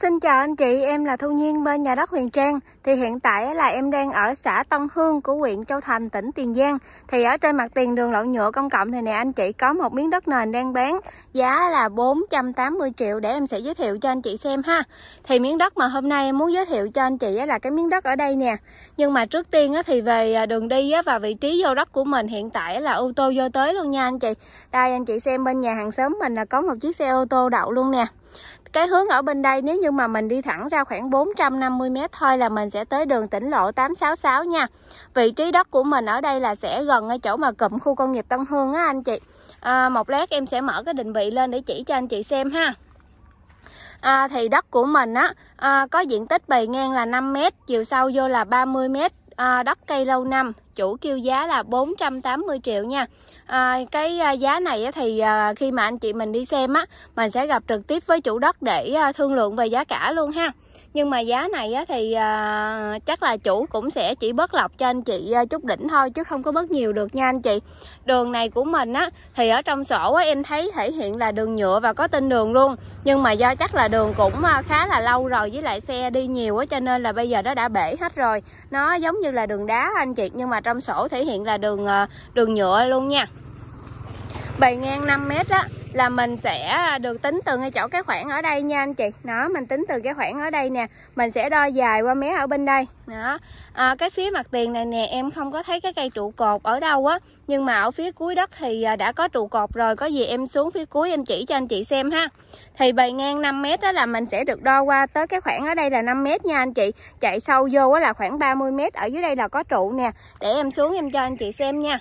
Xin chào anh chị, em là Thu Nhiên bên nhà đất Huyền Trang. Thì hiện tại là em đang ở xã Tân Hương của huyện Châu Thành, tỉnh Tiền Giang. Thì ở trên mặt tiền đường lộ nhựa công cộng thì nè anh chị, có một miếng đất nền đang bán giá là 480 triệu để em sẽ giới thiệu cho anh chị xem ha. Thì miếng đất mà hôm nay em muốn giới thiệu cho anh chị là cái miếng đất ở đây nè. Nhưng mà trước tiên thì về đường đi và vị trí vô đất của mình hiện tại là ô tô vô tới luôn nha anh chị. Đây anh chị xem bên nhà hàng xóm mình là có một chiếc xe ô tô đậu luôn nè. Cái hướng ở bên đây nếu như mà mình đi thẳng ra khoảng 450m thôi là mình sẽ tới đường tỉnh lộ 866 nha. Vị trí đất của mình ở đây là sẽ gần ở chỗ mà cụm khu công nghiệp Tân Hương á anh chị. Một lát em sẽ mở cái định vị lên để chỉ cho anh chị xem ha. Thì đất của mình có diện tích bề ngang là 5m, chiều sâu vô là 30m, đất cây lâu năm, chủ kêu giá là 480 triệu nha. Cái giá này thì khi mà anh chị mình đi xem mình sẽ gặp trực tiếp với chủ đất để thương lượng về giá cả luôn ha. Nhưng mà giá này thì chắc là chủ cũng sẽ chỉ bớt lọc cho anh chị chút đỉnh thôi chứ không có bớt nhiều được nha anh chị. Đường này của mình thì ở trong sổ em thấy thể hiện là đường nhựa và có tên đường luôn. Nhưng mà do chắc là đường cũng khá là lâu rồi với lại xe đi nhiều cho nên là bây giờ nó đã bể hết rồi. Nó giống như là đường đá anh chị, nhưng mà trong sổ thể hiện là đường nhựa luôn nha. Bề ngang 5m là mình sẽ được tính từ ngay chỗ cái khoảng ở đây nha anh chị. Đó, mình tính từ cái khoảng ở đây nè, mình sẽ đo dài qua mé ở bên đây. Đó. Cái phía mặt tiền này nè em không có thấy cái cây trụ cột ở đâu nhưng mà ở phía cuối đất thì đã có trụ cột rồi. Có gì em xuống phía cuối em chỉ cho anh chị xem ha. Thì bề ngang 5m là mình sẽ được đo qua tới cái khoảng ở đây là 5m nha anh chị. Chạy sâu vô là khoảng 30m. Ở dưới đây là có trụ nè. Để em xuống em cho anh chị xem nha.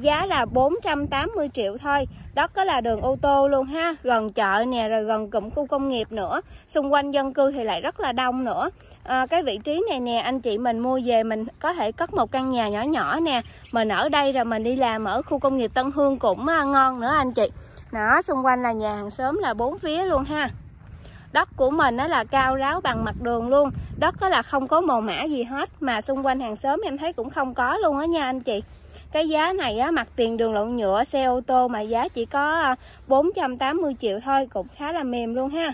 Giá là 480 triệu thôi. Đất có là đường ô tô luôn ha. Gần chợ nè, rồi gần cụm khu công nghiệp nữa. Xung quanh dân cư thì lại rất là đông nữa. Cái vị trí này nè, anh chị mình mua về mình có thể cất một căn nhà nhỏ nhỏ nè. Mình ở đây rồi mình đi làm ở khu công nghiệp Tân Hương cũng ngon nữa anh chị. Đó, xung quanh là nhà hàng xóm là bốn phía luôn ha. Đất của mình là cao ráo bằng mặt đường luôn. Đất là không có mồ mả gì hết. Mà xung quanh hàng xóm em thấy cũng không có luôn á nha anh chị. Cái giá này mặt tiền đường lộ nhựa xe ô tô mà giá chỉ có 480 triệu thôi, cũng khá là mềm luôn ha.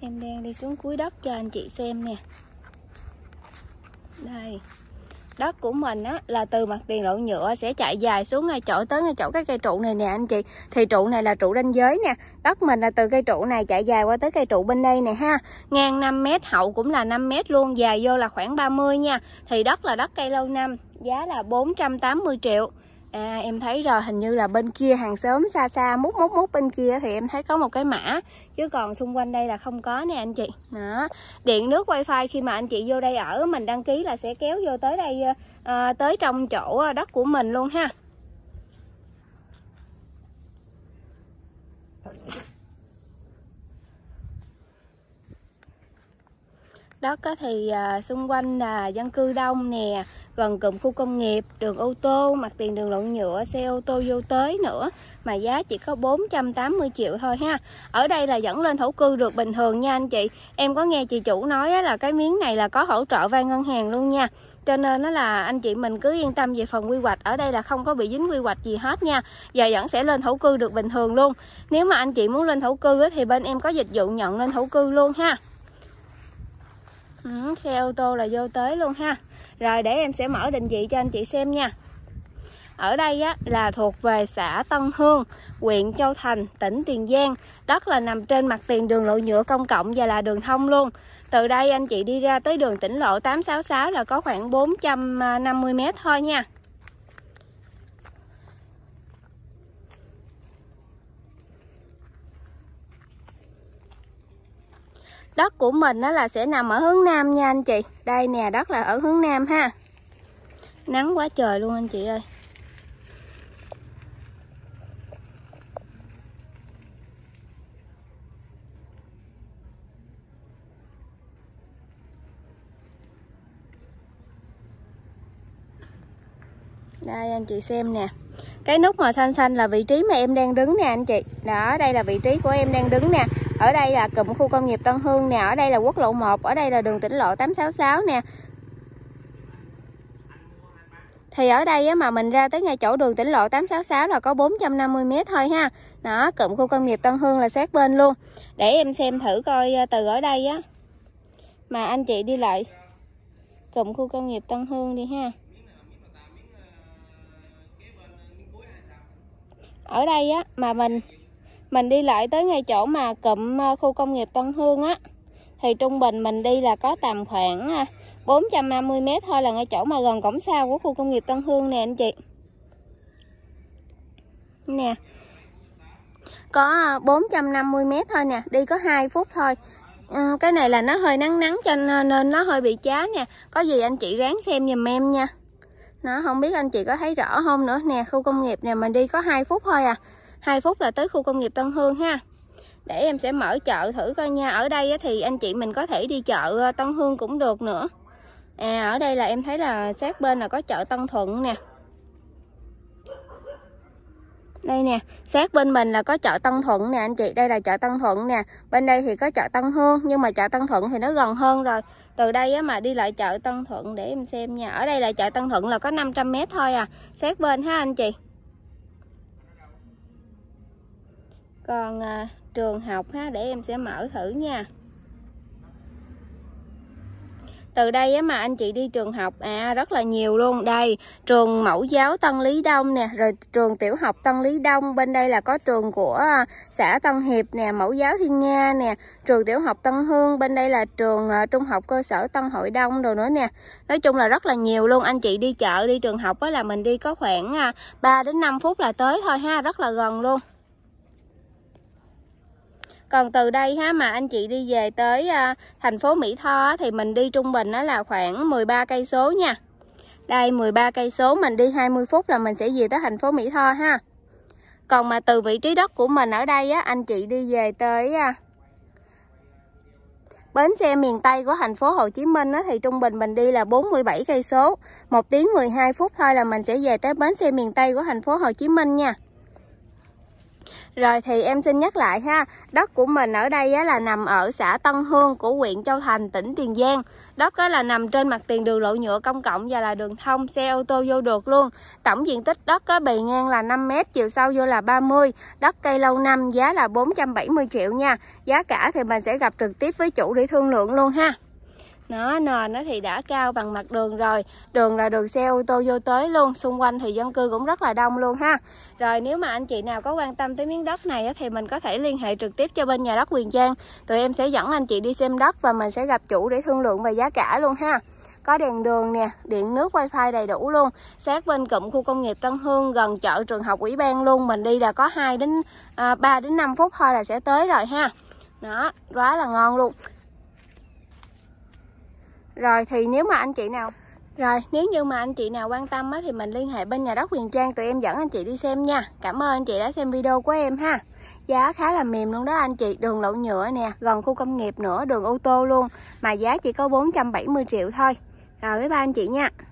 Em đang đi xuống cuối đất cho anh chị xem nè. Đây. Đất của mình là từ mặt tiền lộ nhựa sẽ chạy dài xuống ngay chỗ tới ngay chỗ cái cây trụ này nè anh chị. Thì trụ này là trụ ranh giới nè. Đất mình là từ cây trụ này chạy dài qua tới cây trụ bên đây nè ha. Ngang 5m, hậu cũng là 5m luôn, dài vô là khoảng 30 nha. Thì đất là đất cây lâu năm, giá là 480 triệu. Em thấy rồi, hình như là bên kia hàng xóm xa xa mút bên kia thì em thấy có một cái mã, chứ còn xung quanh đây là không có nè anh chị. Đó. Điện nước wifi khi mà anh chị vô đây ở mình đăng ký là sẽ kéo vô tới đây tới trong chỗ đất của mình luôn ha. Đất thì xung quanh là dân cư đông nè, gần cụm khu công nghiệp, đường ô tô, mặt tiền đường lộ nhựa, xe ô tô vô tới nữa. Mà giá chỉ có 480 triệu thôi ha. Ở đây là dẫn lên thổ cư được bình thường nha anh chị. Em có nghe chị chủ nói là cái miếng này là có hỗ trợ vay ngân hàng luôn nha. Cho nên đó là anh chị mình cứ yên tâm về phần quy hoạch. Ở đây là không có bị dính quy hoạch gì hết nha. Và vẫn sẽ lên thổ cư được bình thường luôn. Nếu mà anh chị muốn lên thổ cư thì bên em có dịch vụ nhận lên thổ cư luôn ha. Xe ô tô là vô tới luôn ha. Rồi để em sẽ mở định vị cho anh chị xem nha. Ở đây là thuộc về xã Tân Hương, huyện Châu Thành, tỉnh Tiền Giang. Đất là nằm trên mặt tiền đường lộ nhựa công cộng và là đường thông luôn. Từ đây anh chị đi ra tới đường tỉnh lộ 866 là có khoảng 450m thôi nha. Đất của mình là sẽ nằm ở hướng nam nha anh chị. Đây nè, đất là ở hướng nam ha. Nắng quá trời luôn anh chị ơi. Đây anh chị xem nè. Cái nút màu xanh xanh là vị trí mà em đang đứng nè anh chị. Đó, đây là vị trí của em đang đứng nè. Ở đây là cụm khu công nghiệp Tân Hương nè, ở đây là quốc lộ 1, ở đây là đường tỉnh lộ 866 nè. Thì ở đây mà mình ra tới ngay chỗ đường tỉnh lộ 866 là có 450 m thôi ha. Đó, cụm khu công nghiệp Tân Hương là sát bên luôn. Để em xem thử coi từ ở đây á mà anh chị đi lại cụm khu công nghiệp Tân Hương đi ha. Ở đây á mà mình đi lại tới ngay chỗ mà cụm khu công nghiệp Tân Hương á, thì trung bình mình đi là có tầm khoảng 450 m thôi là ngay chỗ mà gần cổng sau của khu công nghiệp Tân Hương nè anh chị. Nè, có 450 m thôi nè, đi có 2 phút thôi. Cái này là nó hơi nắng cho nên nó hơi bị chá nè. Có gì anh chị ráng xem giùm em nha. Nó không biết anh chị có thấy rõ không nữa nè. Khu công nghiệp nè, mình đi có 2 phút thôi à, 2 phút là tới khu công nghiệp Tân Hương ha. Để em sẽ mở chợ thử coi nha. Ở đây thì anh chị mình có thể đi chợ Tân Hương cũng được nữa. À, ở đây là em thấy là sát bên là có chợ Tân Thuận nè. Đây nè, sát bên mình là có chợ Tân Thuận nè anh chị. Đây là chợ Tân Thuận nè. Bên đây thì có chợ Tân Hương, nhưng mà chợ Tân Thuận thì nó gần hơn rồi. Từ đây á mà đi lại chợ Tân Thuận để em xem nha. Ở đây là chợ Tân Thuận là có 500 m thôi à, sát bên ha anh chị. Còn trường học ha, để em sẽ mở thử nha. Từ đây á mà anh chị đi trường học rất là nhiều luôn. Đây, trường mẫu giáo Tân Lý Đông nè, rồi trường tiểu học Tân Lý Đông. Bên đây là có trường của xã Tân Hiệp nè, mẫu giáo Thiên Nga nè, trường tiểu học Tân Hương. Bên đây là trường trung học cơ sở Tân Hội Đông rồi nữa nè. Nói chung là rất là nhiều luôn. Anh chị đi chợ, đi trường học á là mình đi có khoảng 3 đến 5 phút là tới thôi ha, rất là gần luôn. Còn từ đây ha mà anh chị đi về tới thành phố Mỹ Tho thì mình đi trung bình nó là khoảng 13 cây số nha. Đây 13 cây số mình đi 20 phút là mình sẽ về tới thành phố Mỹ Tho ha. Còn mà từ vị trí đất của mình ở đây á, anh chị đi về tới bến xe miền Tây của thành phố Hồ Chí Minh á, thì trung bình mình đi là 47 cây số, 1 tiếng 12 phút thôi là mình sẽ về tới bến xe miền Tây của thành phố Hồ Chí Minh nha. Rồi thì em xin nhắc lại ha, đất của mình ở đây á, là nằm ở xã Tân Hương của huyện Châu Thành, tỉnh Tiền Giang. Đất á, là nằm trên mặt tiền đường lộ nhựa công cộng và là đường thông, xe ô tô vô được luôn. Tổng diện tích đất á, bề ngang là 5 m, chiều sâu vô là 30. Đất cây lâu năm giá là 470 triệu nha. Giá cả thì mình sẽ gặp trực tiếp với chủ để thương lượng luôn ha. Nó nền nó thì đã cao bằng mặt đường rồi, đường là đường xe ô tô vô tới luôn, xung quanh thì dân cư cũng rất là đông luôn ha. Rồi nếu mà anh chị nào có quan tâm tới miếng đất này thì mình có thể liên hệ trực tiếp cho bên nhà đất Huyền Trang, tụi em sẽ dẫn anh chị đi xem đất và mình sẽ gặp chủ để thương lượng về giá cả luôn ha. Có đèn đường nè, điện nước, wifi đầy đủ luôn. Sát bên cụm khu công nghiệp Tân Hương, gần chợ trường học Ủy ban luôn, mình đi là có 3 đến 5 phút thôi là sẽ tới rồi ha. Đó, quá là ngon luôn. Rồi thì nếu như mà anh chị nào quan tâm á, thì mình liên hệ bên nhà đất Huyền Trang, tụi em dẫn anh chị đi xem nha. Cảm ơn anh chị đã xem video của em ha. Giá khá là mềm luôn đó anh chị, đường lộ nhựa nè, gần khu công nghiệp nữa, đường ô tô luôn, mà giá chỉ có 470 triệu thôi. Rồi bye bye anh chị nha.